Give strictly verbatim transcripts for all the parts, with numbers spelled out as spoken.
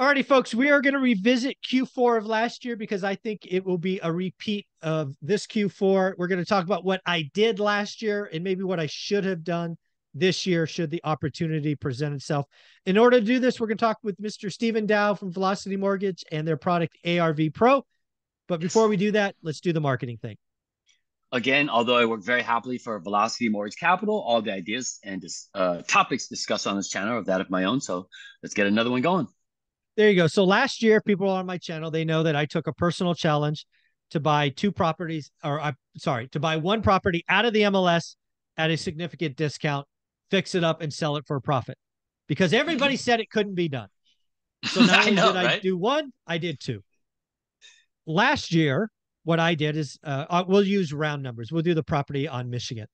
Alrighty, folks, we are going to revisit Q four of last year because I think it will be a repeat of this Q four. We're going to talk about what I did last year and maybe what I should have done this year should the opportunity present itself. In order to do this, we're going to talk with Mister Steven Dow from Velocity Mortgage and their product A R V Pro. But before we do that, let's do the marketing thing. Again, although I work very happily for Velocity Mortgage Capital, all the ideas and uh, topics discussed on this channel are that of my own. So let's get another one going. There you go. So last year, if people are on my channel, they know that I took a personal challenge to buy two properties, or I'm sorry, to buy one property out of the M L S at a significant discount, fix it up and sell it for a profit because everybody said it couldn't be done. So not only know, did right? I do one, I did two. Last year, what I did is uh, we'll use round numbers. We'll do the property on Michigan.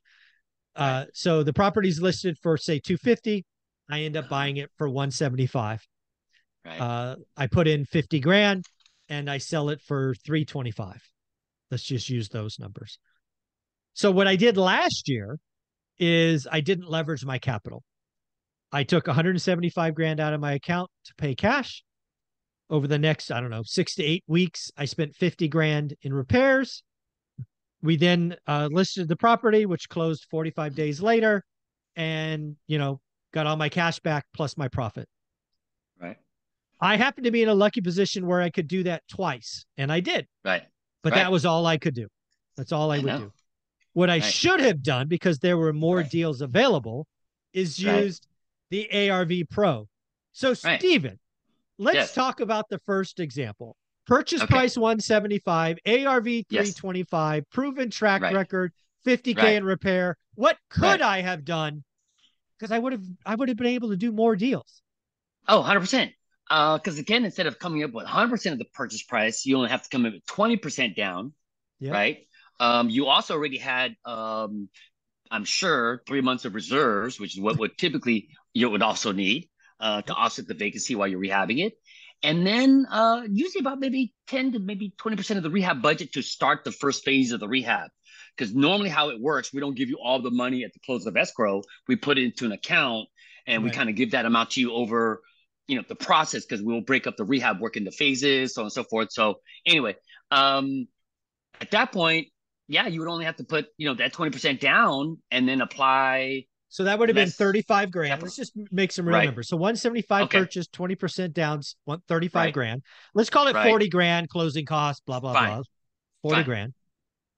Uh, right. So the property's listed for, say, two fifty. I end up buying it for one seventy-five. Right. Uh, I put in fifty grand and I sell it for three twenty-five. Let's just use those numbers. So what I did last year is I didn't leverage my capital. I took one seventy-five grand out of my account to pay cash. Over the next, I don't know, six to eight weeks, I spent fifty grand in repairs. We then uh, listed the property, which closed forty-five days later, and, you know, got all my cash back plus my profit. Right. I happened to be in a lucky position where I could do that twice, and I did. Right. But right. that was all I could do. That's all I, I would know. do. What I right. should have done, because there were more right. deals available, is used right. the A R V Pro. So, right. Steven, let's yes. talk about the first example. Purchase okay. price one seventy-five, A R V three twenty-five, yes. proven track right. record, fifty K right. in repair. What could right. I have done? Because I would have I would have been able to do more deals. Oh, one hundred percent. Uh, because again, instead of coming up with one hundred percent of the purchase price, you only have to come up with twenty percent down, yep. right? Um, you also already had, um, I'm sure, three months of reserves, which is what would typically you would also need. Uh, to offset the vacancy while you're rehabbing it. And then uh, usually about maybe ten to maybe twenty percent of the rehab budget to start the first phase of the rehab. Because normally how it works, we don't give you all the money at the close of escrow. We put it into an account and right. we kind of give that amount to you over, you know, the process, because we'll break up the rehab work into phases, so on and so forth. So anyway, um, at that point, yeah, you would only have to put, you know, that twenty percent down and then apply. So that would have Less, been thirty-five grand. Capital. Let's just make some real right. numbers. So one seventy-five okay. purchase, twenty percent down, thirty-five right. grand. Let's call it right. forty grand closing costs, blah, blah, Fine. blah. forty Fine. grand.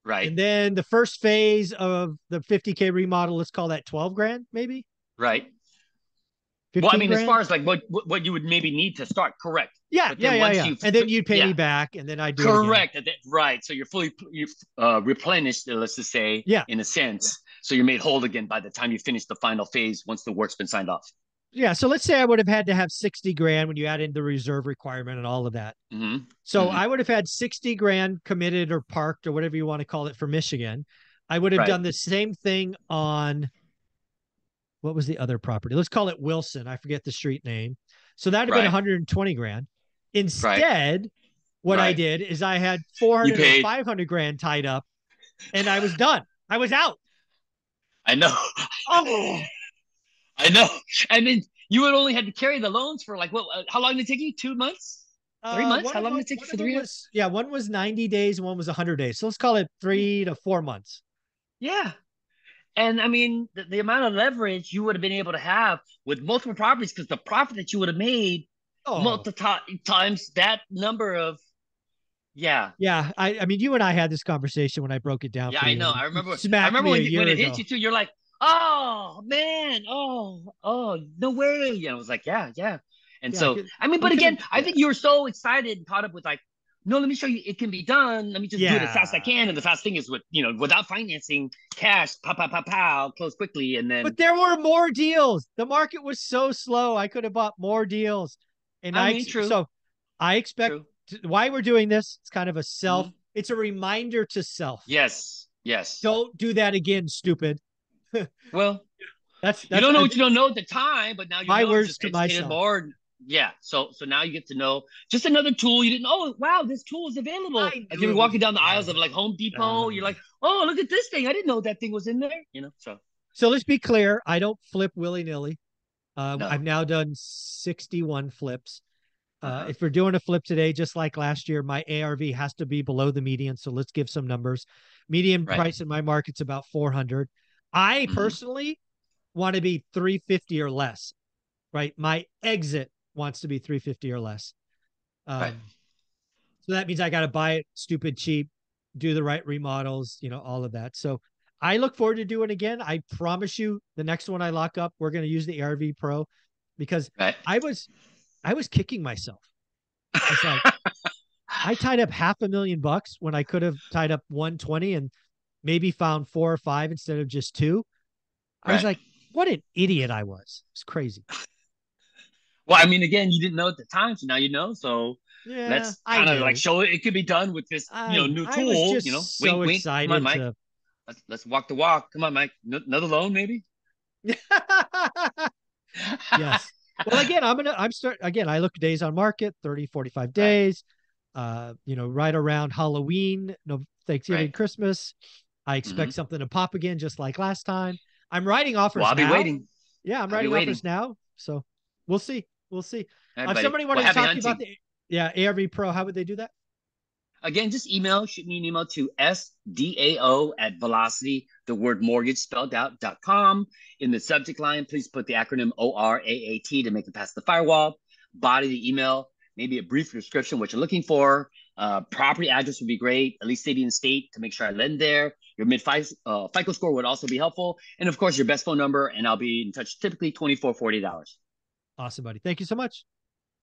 Right. And then the first phase of the fifty K remodel, let's call that twelve grand maybe. Right. Well, I mean, grand? as far as like what, what you would maybe need to start. Correct. Yeah. Yeah. Yeah, yeah. And then you'd pay yeah. me back and then I do Correct. It again. Right. So you're fully you uh, replenished, let's just say, yeah. in a sense. So you're made whole again by the time you finish the final phase once the work's been signed off. Yeah. So let's say I would have had to have sixty grand when you add in the reserve requirement and all of that. Mm-hmm. So mm-hmm. I would have had sixty grand committed or parked or whatever you want to call it for Michigan. I would have right. done the same thing on, what was the other property? Let's call it Wilson. I forget the street name. So that'd have right. been one hundred twenty grand. Instead, right. what right. I did is I had four hundred or five hundred grand tied up and I was done. I was out. I know. Oh, I know. And then you would only had to carry the loans for like, what? How long did it take you? Two months? Three uh, months? How long did it take you for three years? Yeah, one was ninety days, one was one hundred days. So let's call it three to four months. Yeah. And I mean, the, the amount of leverage you would have been able to have with multiple properties, because the profit that you would have made oh. multiple times that number of, yeah. Yeah. I, I mean, you and I had this conversation when I broke it down. Yeah, for I you. know. I remember. I remember when, you, when it ago. hit you too. You're like, oh, man. Oh, oh, no way. And I was like, yeah, yeah. And yeah, so, I, I mean, but again, can, I think you were so excited and caught up with like, no, let me show you. It can be done. Let me just yeah. do it as fast as I can. And the fast thing is with, you know, without financing, cash, pow, pow, pow, pow, close quickly. And then. But there were more deals. The market was so slow. I could have bought more deals. And I, I mean, true. So I expect. True. Why we're doing this, it's kind of a self, mm-hmm. it's a reminder to self. Yes, yes. Don't do that again, stupid. Well, that's, that's you don't know I, what you don't know at the time, but now you my know words to myself. More. Yeah, so so now you get to know just another tool. You didn't know, oh, wow, this tool is available. I like you're walking down the aisles of like Home Depot. Uh, you're like, oh, look at this thing. I didn't know that thing was in there. You know, so. So let's be clear. I don't flip willy-nilly. Uh, no. I've now done sixty-one flips. Uh, if we're doing a flip today, just like last year, my A R V has to be below the median. So let's give some numbers. Median right. price in my market's about four hundred. I mm-hmm. personally want to be three fifty or less, right? My exit wants to be three fifty or less. Um, right. So that means I got to buy it stupid cheap, do the right remodels, you know, all of that. So I look forward to doing it again. I promise you the next one I lock up, we're going to use the A R V Pro because right. I was... I was kicking myself. I was like, I tied up half a million bucks when I could have tied up one twenty and maybe found four or five instead of just two. I right. was like, what an idiot I was. It's crazy. Well, I mean, again, you didn't know at the time, so now you know. So yeah, let's kind of like show it. It could be done with this, I, you know, new tool. I was just you know, so wink, wink. excited. Come on, Mike. To... Let's, let's walk the walk. Come on, Mike. N- another loan, maybe. Yes. Well, again, I'm going to, I'm start again, I look days on market, thirty, forty-five days, right. uh, you know, right around Halloween, no Thanksgiving, right. Christmas. I expect mm-hmm. something to pop again, just like last time. I'm writing offers. Well, I'll be now. waiting. Yeah. I'm I'll writing offers now. So we'll see. We'll see. Right, uh, somebody wanted well, to talk to you about the yeah, A R V Pro. How would they do that? Again, just email, shoot me an email to S D A O at Velocity, the word mortgage spelled out, dot com. In the subject line, please put the acronym O R A A T to make it past the firewall. Body the email, maybe a brief description, what you're looking for. Uh, property address would be great, at least city and state to make sure I lend there. Your mid-FICO uh, FICO score would also be helpful. And, of course, your best phone number, and I'll be in touch typically twenty-four, forty-eight hours. Awesome, buddy. Thank you so much.